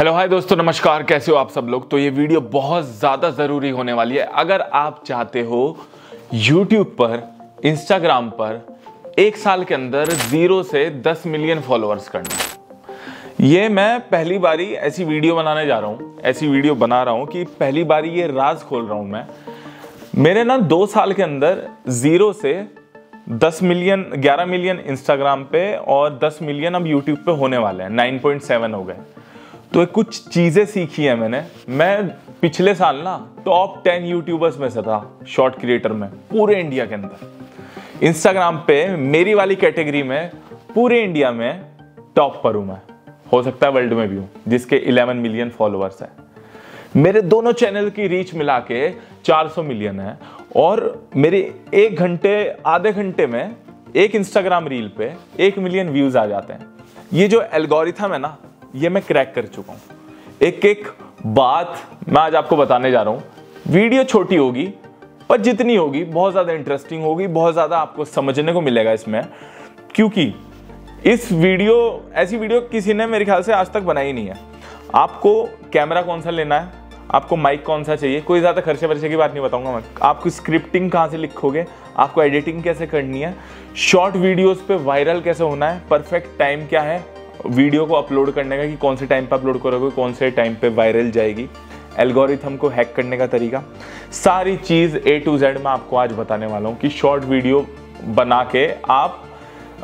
Hello hi दोस्तों, नमस्कार। कैसे हो आप सब लोग। तो ये वीडियो बहुत ज़्यादा ज़रूरी होने वाली है। अगर आप चाहते हो YouTube पर, Instagram पर एक साल के अंदर 0 से 10 मिलियन फॉलोअर्स करना, ये मैं पहली बारी ऐसी वीडियो बनाने जा रहा हूँ, ऐसी वीडियो बना रहा हूँ कि पहली बारी ये राज खोल रहा हूँ मैं। मेरे ना 2 साल के अंदर 0 से 10 मिलियन, 11 मिलियन इंस्टाग्राम पे और 10 मिलियन अब यूट्यूब पे होने वाले हैं, 9.7 हो गए। तो कुछ चीज़ें सीखी हैं मैंने। मैं पिछले साल ना टॉप 10 यूट्यूबर्स में से था, शॉर्ट क्रिएटर में, पूरे इंडिया के अंदर। इंस्टाग्राम पे मेरी वाली कैटेगरी में पूरे इंडिया में टॉप पर हूँ मैं, हो सकता है वर्ल्ड में भी हूँ, जिसके 11 मिलियन फॉलोअर्स हैं। मेरे दोनों चैनल की रीच मिला के 400 मिलियन है और मेरे एक घंटे, आधे घंटे में एक इंस्टाग्राम रील पे 1 मिलियन व्यूज़ आ जाते हैं। ये जो एल्गोरिथम है ना, ये मैं क्रैक कर चुका हूँ। एक एक बात मैं आज आपको बताने जा रहा हूँ। वीडियो छोटी होगी पर जितनी होगी बहुत ज़्यादा इंटरेस्टिंग होगी, बहुत ज़्यादा आपको समझने को मिलेगा इसमें, क्योंकि इस वीडियो, ऐसी वीडियो किसी ने मेरे ख्याल से आज तक बनाई नहीं है। आपको कैमरा कौन सा लेना है, आपको माइक कौन सा चाहिए, कोई ज़्यादा खर्चे वर्चे की बात नहीं बताऊंगा मैं। आपको स्क्रिप्टिंग कहाँ से लिखोगे, आपको एडिटिंग कैसे करनी है, शॉर्ट वीडियोस पे वायरल कैसे होना है, परफेक्ट टाइम क्या है वीडियो को अपलोड करने का, कि कौन से टाइम पे अपलोड करोगे, कौन से टाइम पे वायरल जाएगी, एल्गोरिथम को हैक करने का तरीका, सारी चीज़ A to Z मैं आपको आज बताने वाला हूँ कि शॉर्ट वीडियो बना के आप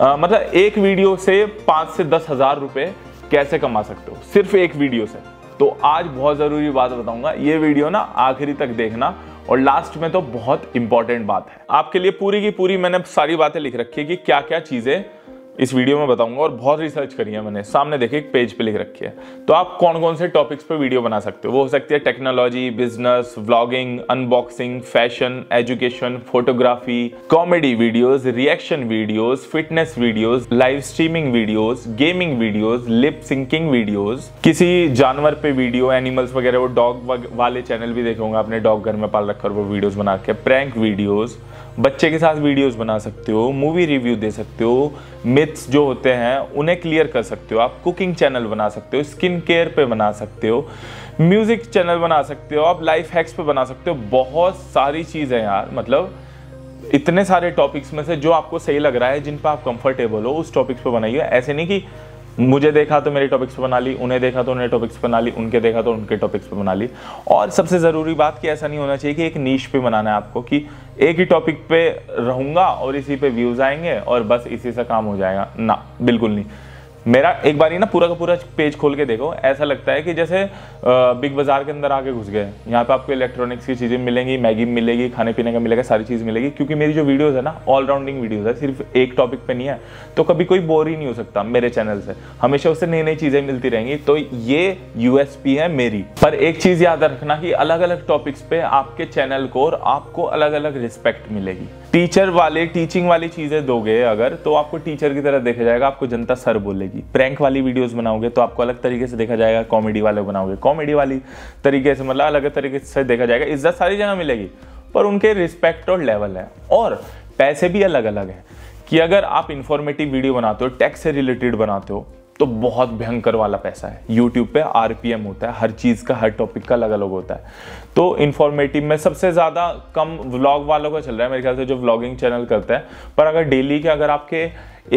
मतलब एक वीडियो से 5 से 10 हज़ार रुपये कैसे कमा सकते हो, सिर्फ एक वीडियो से। तो आज बहुत ज़रूरी बात बताऊंगा। ये वीडियो ना आखिरी तक देखना और लास्ट में तो बहुत इंपॉर्टेंट बात है आपके लिए। पूरी की पूरी मैंने सारी बातें लिख रखी है कि क्या क्या चीज़ें इस वीडियो में बताऊंगा और बहुत रिसर्च करी है मैंने। सामने देखिए एक पेज पे लिख रखी है। तो आप कौन कौन से टॉपिक्स पे वीडियो बना सकते हो, वो हो सकती है technology, business, vlogging, unboxing, fashion, education, photography, comedy videos, reaction videos, fitness videos, live streaming videos, gaming videos, lip syncing videos, किसी जानवर पे वीडियो, एनिमल्स वगैरह, वो डॉग वाले चैनल भी देखे होंगे आपने, डॉग घर में पाल रखा और वो वीडियोस बना के, प्रैंक वीडियोस, बच्चे के साथ वीडियोस बना सकते हो, मूवी रिव्यू दे सकते हो, मिथ्स जो होते हैं उन्हें क्लियर कर सकते हो आप, कुकिंग चैनल बना सकते हो, स्किन केयर पे बना सकते हो, म्यूज़िक चैनल बना सकते हो आप, लाइफ हैक्स पे बना सकते हो। बहुत सारी चीज़ें यार, मतलब इतने सारे टॉपिक्स में से जो आपको सही लग रहा है, जिन पर आप कंफर्टेबल हो, उस टॉपिक्स पर बनाइए। ऐसे नहीं कि मुझे देखा तो मेरे टॉपिक्स पर बना ली, उन्हें देखा तो उन्हें टॉपिक्स पर बना ली, उनके देखा तो उनके टॉपिक्स पर बना ली। और सबसे ज़रूरी बात कि ऐसा नहीं होना चाहिए कि एक नीश पे बनाना है आपको, कि एक ही टॉपिक पे रहूँगा और इसी पे व्यूज़ आएंगे और बस इसी से काम हो जाएगा ना, बिल्कुल नहीं। मेरा एक बार ही ना पूरा का पूरा पेज खोल के देखो, ऐसा लगता है कि जैसे बिग बाज़ार के अंदर आके घुस गए। यहाँ पे आपको इलेक्ट्रॉनिक्स की चीज़ें मिलेंगी, मैगी मिलेगी, खाने पीने का मिलेगा, सारी चीज़ मिलेगी, क्योंकि मेरी जो वीडियोस है ना ऑलराउंडिंग वीडियोस है, सिर्फ एक टॉपिक पे नहीं है। तो कभी कोई बोर ही नहीं हो सकता मेरे चैनल से, हमेशा उससे नई नई चीज़ें मिलती रहेंगी। तो ये USP है मेरी। पर एक चीज़ याद रखना कि अलग अलग टॉपिक्स पे आपके चैनल को और आपको अलग अलग रिस्पेक्ट मिलेगी। टीचर वाले, टीचिंग वाली चीज़ें दोगे अगर, तो आपको टीचर की तरह देखा जाएगा, आपको जनता सर बोलेगी। प्रैंक वाली वीडियोस बनाओगे तो आपको अलग तरीके से देखा जाएगा, कॉमेडी वाले बनाओगे कॉमेडी वाली तरीके से, मतलब अलग तरीके से देखा जाएगा। इज्जत सारी जगह मिलेगी पर उनके रिस्पेक्ट और लेवल है, और पैसे भी अलग अलग है। कि अगर आप इंफॉर्मेटिव वीडियो बनाते हो, टैक्स से रिलेटेड बनाते हो, तो बहुत भयंकर वाला पैसा है। यूट्यूब पे RPM होता है, हर चीज़ का, हर टॉपिक का अलग अलग होता है। तो इन्फॉर्मेटिव में सबसे ज़्यादा कम व्लॉग वालों का चल रहा है मेरे ख्याल से, जो व्लॉगिंग चैनल करते हैं। पर अगर डेली के अगर आपके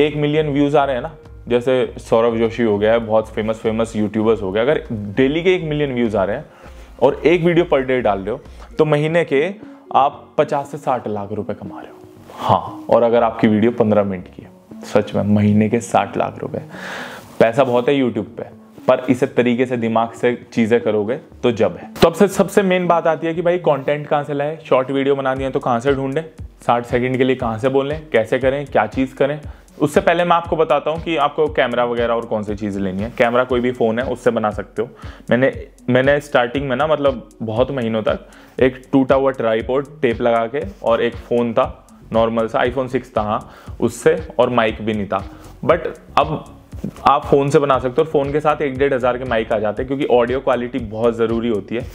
1 मिलियन व्यूज़ आ रहे हैं ना, जैसे सौरभ जोशी हो गया है, बहुत फेमस यूट्यूबर्स हो गया, अगर डेली के 1 मिलियन व्यूज़ आ रहे हैं और एक वीडियो पर डे डाल रहे हो, तो महीने के आप 50 से 60 लाख रुपए कमा रहे हो। हाँ, और अगर आपकी वीडियो 15 मिनट की है, सच में महीने के 60 लाख रुपए। पैसा बहुत है यूट्यूब पे, पर इसे तरीके से दिमाग से चीज़ें करोगे तो जब है। तो अब सबसे मेन बात आती है कि भाई कंटेंट कहाँ से लाए, शॉर्ट वीडियो बनानी है तो कहाँ से ढूंढें, 60 सेकंड के लिए कहाँ से बोलें, कैसे करें, क्या चीज़ करें। उससे पहले मैं आपको बताता हूँ कि आपको कैमरा वगैरह और कौन सी चीज़ें लेनी है। कैमरा कोई भी फ़ोन है उससे बना सकते हो। मैंने स्टार्टिंग में ना, मतलब बहुत महीनों तक, एक टूटा हुआ ट्राईपॉड टेप लगा के, और एक फ़ोन था नॉर्मल सा, iPhone 6 था, हाँ, उससे, और माइक भी नहीं था। बट अब आप फ़ोन से बना सकते हो, और फ़ोन के साथ 1-1.5 हज़ार के माइक आ जाते हैं, क्योंकि ऑडियो क्वालिटी बहुत ज़रूरी होती है।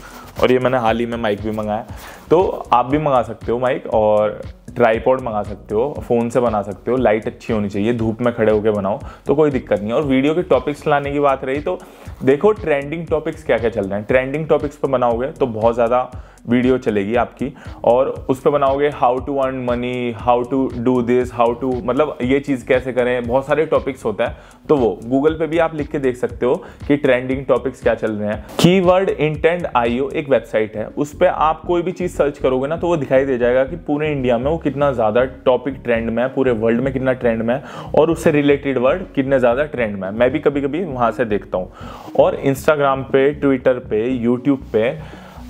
और ये मैंने हाल ही में माइक भी मंगाया, तो आप भी मंगा सकते हो माइक। और ट्राईपॉड मंगा सकते हो, फ़ोन से बना सकते हो, लाइट अच्छी होनी चाहिए, धूप में खड़े होकर बनाओ तो कोई दिक्कत नहीं। और वीडियो के टॉपिक्स लाने की बात रही तो देखो ट्रेंडिंग टॉपिक्स क्या क्या चल रहे हैं, ट्रेंडिंग टॉपिक्स पर बनाओगे तो बहुत ज़्यादा वीडियो चलेगी आपकी। और उस पर बनाओगे how to earn money, how to do this, how to मतलब ये चीज़ कैसे करें, बहुत सारे टॉपिक्स होता है तो वो गूगल पे भी आप लिख के देख सकते हो कि ट्रेंडिंग टॉपिक्स क्या चल रहे हैं। कीवर्ड intent.io एक वेबसाइट है, उस पर आप कोई भी चीज़ सर्च करोगे ना तो वो दिखाई दे जाएगा कि पूरे इंडिया में वो कितना ज़्यादा टॉपिक ट्रेंड में है, पूरे वर्ल्ड में कितना ट्रेंड में है और उससे रिलेटेड वर्ड कितने ज़्यादा ट्रेंड में है। मैं भी कभी कभी वहाँ से देखता हूँ। और इंस्टाग्राम पे, ट्विटर पे, यूट्यूब पे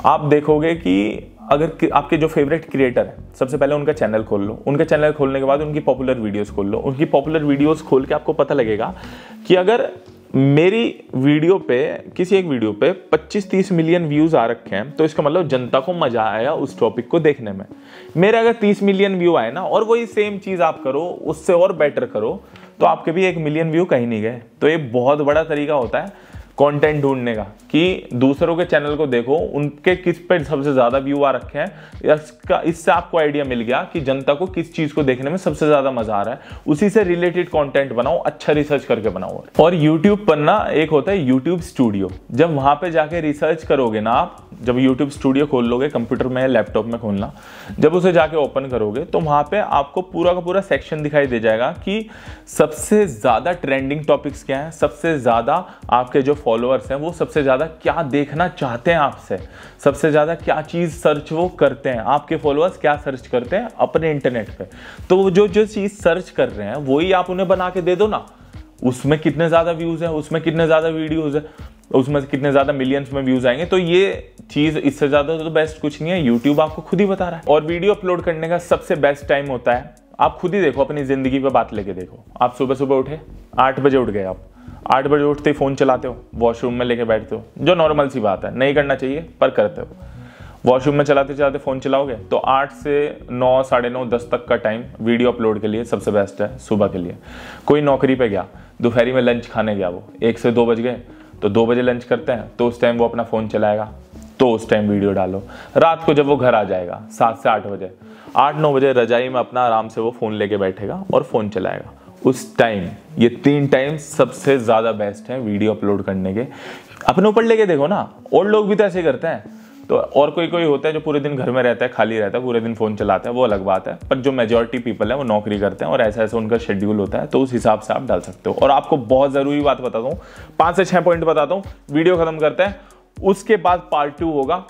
आप देखोगे कि अगर आपके जो फेवरेट क्रिएटर हैं सबसे पहले उनका चैनल खोल लो, उनके चैनल खोलने के बाद उनकी पॉपुलर वीडियोस खोल लो, उनकी पॉपुलर वीडियोस खोल के आपको पता लगेगा कि अगर मेरी वीडियो पे किसी एक वीडियो पे 25-30 मिलियन व्यूज़ आ रखे हैं तो इसका मतलब जनता को मज़ा आया उस टॉपिक को देखने में। मेरे अगर 30 मिलियन व्यू आए ना और वही सेम चीज़ आप करो, उससे और बेटर करो तो आपके भी 1 मिलियन व्यू कहीं नहीं गए। तो ये बहुत बड़ा तरीका होता है कंटेंट ढूंढने का कि दूसरों के चैनल को देखो, उनके किस पे सबसे ज़्यादा व्यू आ रखे हैं, इसका इससे आपको आइडिया मिल गया कि जनता को किस चीज़ को देखने में सबसे ज़्यादा मज़ा आ रहा है, उसी से रिलेटेड कंटेंट बनाओ, अच्छा रिसर्च करके बनाओ। और यूट्यूब पर ना एक होता है यूट्यूब स्टूडियो, जब वहाँ पर जाके रिसर्च करोगे ना आप, जब यूट्यूब स्टूडियो खोल लोगे कंप्यूटर में, लैपटॉप में खोलना, जब उसे जाके ओपन करोगे तो वहाँ पर आपको पूरा का पूरा सेक्शन दिखाई दे जाएगा कि सबसे ज़्यादा ट्रेंडिंग टॉपिक्स क्या हैं, सबसे ज़्यादा आपके जो फॉलोअर्स हैं वो सबसे ज़्यादा क्या देखना चाहते हैं आपसे, सबसे ज़्यादा क्या चीज़ सर्च वो करते हैं, आपके फॉलोअर्स क्या सर्च करते हैं अपने इंटरनेट पे। तो वो जो जो चीज़ सर्च कर रहे हैं वही आप उन्हें बना के दे दो ना, उसमें कितने ज़्यादा व्यूज़ हैं, उसमें कितने ज़्यादा वीडियोज़ हैं, उसमें कितने ज़्यादा मिलियंस में व्यूज़ आएंगे। तो ये चीज़ इससे ज़्यादा तो बेस्ट कुछ नहीं है, यूट्यूब आपको खुद ही बता रहा है। और वीडियो अपलोड करने का सबसे बेस्ट टाइम होता है, आप खुद ही देखो, अपनी ज़िंदगी पर बात लेके देखो। आप सुबह सुबह उठे, 8 बजे उठ गए, आप 8 बजे उठते ही फ़ोन चलाते हो, वॉशरूम में लेके बैठते हो, जो नॉर्मल सी बात है, नहीं करना चाहिए पर करते हो। वॉशरूम में चलाते चलाते फ़ोन चलाओगे तो 8 से 9, 9:30, 10 तक का टाइम वीडियो अपलोड के लिए सबसे बेस्ट है सुबह के लिए। कोई नौकरी पे गया, दोपहरी में लंच खाने गया, वो 1 से 2 बज गए तो 2 बजे लंच करते हैं तो उस टाइम वो अपना फ़ोन चलाएगा तो उस टाइम वीडियो डालो। रात को जब वो घर आ जाएगा 7 से 8 बजे, 8-9 बजे रजाई में अपना आराम से वो फ़ोन लेके बैठेगा और फ़ोन चलाएगा उस टाइम। ये 3 टाइम सबसे ज़्यादा बेस्ट है वीडियो अपलोड करने के। अपने ऊपर लेके देखो ना, और लोग भी तो ऐसे करते हैं। तो और कोई होता है जो पूरे दिन घर में रहता है, खाली रहता है, पूरे दिन फ़ोन चलाता है, वो अलग बात है, पर जो मेजॉरिटी पीपल है वो नौकरी करते हैं और ऐसा ऐसा उनका शेड्यूल होता है तो उस हिसाब से आप डाल सकते हो। और आपको बहुत ज़रूरी बात बताता हूँ, 5 से 6 पॉइंट बताता हूँ, वीडियो ख़त्म करते हैं, उसके बाद पार्ट 2 होगा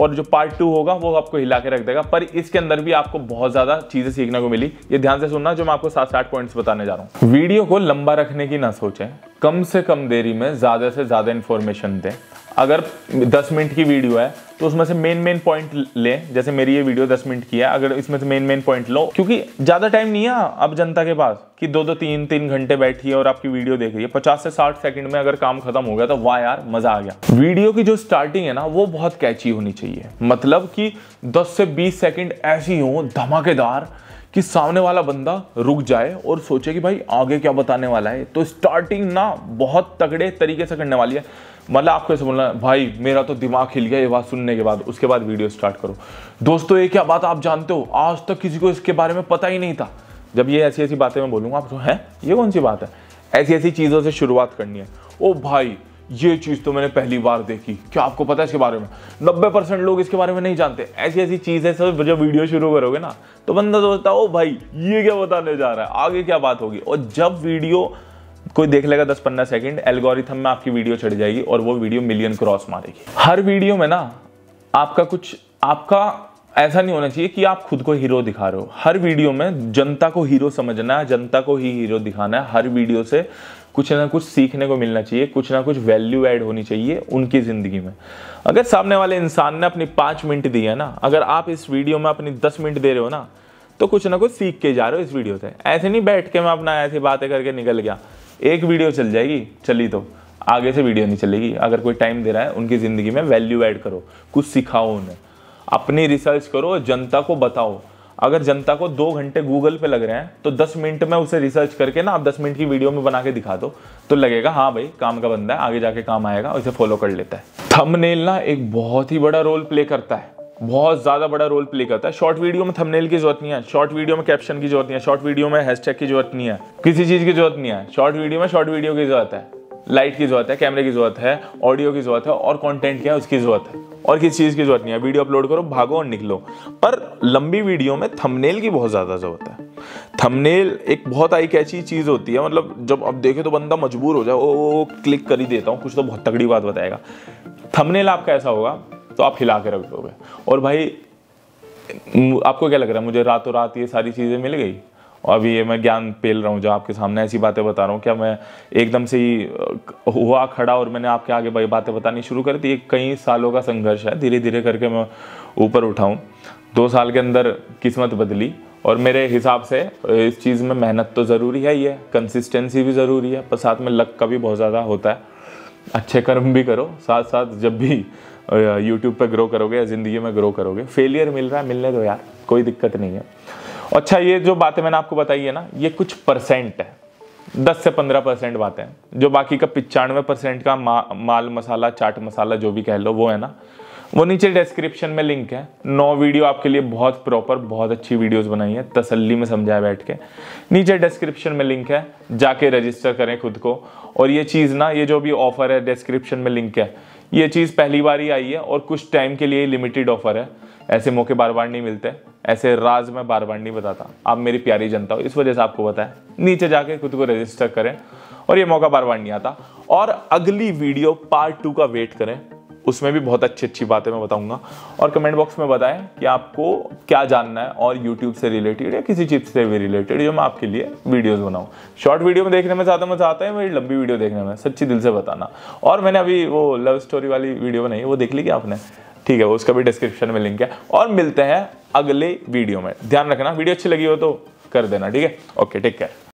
और जो पार्ट 2 होगा वो आपको हिला के रख देगा, पर इसके अंदर भी आपको बहुत ज़्यादा चीज़ें सीखने को मिली। ये ध्यान से सुनना जो मैं आपको 7-8 पॉइंट्स बताने जा रहा हूँ। वीडियो को लंबा रखने की ना सोचें, कम से कम देरी में ज़्यादा से ज़्यादा इन्फॉर्मेशन दें। अगर 10 मिनट की वीडियो है तो उसमें से मेन पॉइंट लें, जैसे मेरी ये वीडियो 10 मिनट की है, अगर इसमें से मेन पॉइंट लो, क्योंकि ज़्यादा टाइम नहीं है अब जनता के पास कि 2-3 घंटे बैठी है और आपकी वीडियो देख रही है। 50 से 60 सेकंड में अगर काम खत्म हो गया तो वाह यार मज़ा आ गया। वीडियो की जो स्टार्टिंग है ना वो बहुत कैची होनी चाहिए, मतलब कि 10 से 20 सेकेंड ऐसी हो धमाकेदार कि सामने वाला बंदा रुक जाए और सोचे कि भाई आगे क्या बताने वाला है। तो स्टार्टिंग ना बहुत तगड़े तरीके से करने वाली है, मतलब आपको ऐसे बोलना है भाई मेरा तो दिमाग हिल गया ये बात सुनने के बाद, उसके बाद वीडियो स्टार्ट करो, दोस्तों ये क्या बात आप जानते हो, आज तक किसी को इसके बारे में पता ही नहीं था। जब ये ऐसी बातें मैं बोलूँगा आप तो हैं ये कौन सी बात है, ऐसी चीज़ों से शुरुआत करनी है। ओ भाई ये चीज़ तो मैंने पहली बार देखी, क्या आपको पता है इसके बारे में, 90% लोग इसके बारे में नहीं जानते। ऐसी चीज़ें सब जब वीडियो शुरू करोगे ना तो बंदा सोचता है ओ भाई ये क्या बताने जा रहा है, आगे क्या बात होगी। और जब वीडियो कोई देख लेगा 10-15 सेकंड, एल्गोरिथम में आपकी वीडियो चढ़ जाएगी और वो वीडियो मिलियन क्रॉस मारेगी। हर वीडियो में ना आपका ऐसा नहीं होना चाहिए कि आप खुद को हीरो दिखा रहे हो। हर वीडियो में जनता को हीरो समझना है, जनता को ही हीरो दिखाना है। हर वीडियो से कुछ ना कुछ सीखने को मिलना चाहिए, कुछ ना कुछ वैल्यू ऐड होनी चाहिए उनकी ज़िंदगी में। अगर सामने वाले इंसान ने अपनी 5 मिनट दी है ना, अगर आप इस वीडियो में अपनी 10 मिनट दे रहे हो ना तो कुछ ना कुछ सीख के जा रहे हो इस वीडियो से। ऐसे नहीं बैठ के मैं अपना ऐसी बातें करके निकल गया, एक वीडियो चल जाएगी, चली तो आगे से वीडियो नहीं चलेगी। अगर कोई टाइम दे रहा है उनकी ज़िंदगी में वैल्यू ऐड करो, कुछ सिखाओ उन्हें, अपनी रिसर्च करो, जनता को बताओ। अगर जनता को 2 घंटे गूगल पे लग रहे हैं तो 10 मिनट में उसे रिसर्च करके ना आप 10 मिनट की वीडियो में बना के दिखा दो तो लगेगा हाँ भाई काम का बंदा है, आगे जाके काम आएगा और इसे फॉलो कर लेता है। थंबनेल ना एक बहुत ही बड़ा रोल प्ले करता है। बहुत ज़्यादा बड़ा रोल प्ले करता है। शॉर्ट वीडियो में थंबनेल की जरूरत नहीं है, शॉर्ट वीडियो में कैप्शन की जरूरत नहीं है, शॉर्ट वीडियो में हैशटैग की जरूरत नहीं है, किसी चीज़ की जरूरत नहीं है। शॉर्ट वीडियो की जरूरत है, लाइट की जरूरत है, कैमरे की जरूरत है, ऑडियो की जरूरत है और कंटेंट क्या है उसकी जरूरत है, और किसी चीज़ की जरूरत नहीं है। वीडियो अपलोड करो, भागो और निकलो। पर लंबी वीडियो में थंबनेल की बहुत ज़्यादा ज़रूरत है। थंबनेल एक बहुत आई कैची चीज़ होती है, मतलब जब अब देखे तो बंदा मजबूर हो जाए, ओ क्लिक कर ही देता हूँ, कुछ तो बहुत तगड़ी बात बताएगा। थंबनेल आपका ऐसा होगा तो आप हिला के रख दोगे। और भाई आपको क्या लग रहा है मुझे रातों रात ये सारी चीज़ें मिल गई? अभी ये मैं ज्ञान पेल रहा हूँ जो आपके सामने ऐसी बातें बता रहा हूँ, क्या मैं एकदम से ही हुआ खड़ा और मैंने आपके आगे बातें बतानी शुरू कर दी? कई सालों का संघर्ष है, धीरे धीरे करके मैं ऊपर उठाऊँ। 2 साल के अंदर किस्मत बदली और मेरे हिसाब से इस चीज़ में मेहनत तो ज़रूरी है ही है, कंसिस्टेंसी भी ज़रूरी है, पर साथ में लक का भी बहुत ज़्यादा होता है। अच्छे कर्म भी करो, साथ साथ जब भी YouTube पर ग्रो करोगे या ज़िंदगी में ग्रो करोगे, फेलियर मिल रहा है मिलने दो यार, कोई दिक्कत नहीं है। अच्छा, ये जो बातें मैंने आपको बताई है ना, ये कुछ परसेंट है, 10 से 15% बातें हैं, जो बाकी का 95% का माल मसाला, चाट मसाला जो भी कह लो वो है ना, वो नीचे डिस्क्रिप्शन में लिंक है। 9 वीडियो आपके लिए बहुत प्रॉपर, बहुत अच्छी वीडियोस बनाई है, तसल्ली में समझाया बैठ के। नीचे डिस्क्रिप्शन में लिंक है, जाके रजिस्टर करें खुद को। और ये चीज़ ना, ये जो भी ऑफर है डिस्क्रिप्शन में लिंक है, ये चीज़ पहली बार ही आई है और कुछ टाइम के लिए लिमिटेड ऑफर है। ऐसे मौके बार बार नहीं मिलते, ऐसे राज मैं बार बार नहीं बताता, आप मेरी प्यारी जनता हो, इस वजह से आपको बताएं। नीचे जाके खुद को रजिस्टर करें और ये मौका बार बार नहीं आता। और अगली वीडियो पार्ट 2 का वेट करें, उसमें भी बहुत अच्छी अच्छी बातें मैं बताऊंगा। और कमेंट बॉक्स में बताएं कि आपको क्या जानना है और YouTube से रिलेटेड या किसी चीज़ से भी रिलेटेड जो मैं आपके लिए वीडियोस बनाऊं। शॉर्ट वीडियो में देखने में ज़्यादा मज़ा आता है मेरी, लंबी वीडियो देखने में सच्ची दिल से बताना। और मैंने अभी वो लव स्टोरी वाली वीडियो बनाई, वो देख ली क्या आपने? ठीक है, उसका भी डिस्क्रिप्शन में लिंक है। और मिलते हैं अगले वीडियो में, ध्यान रखना। वीडियो अच्छी लगी हो तो कर देना, ठीक है? Okay, take care.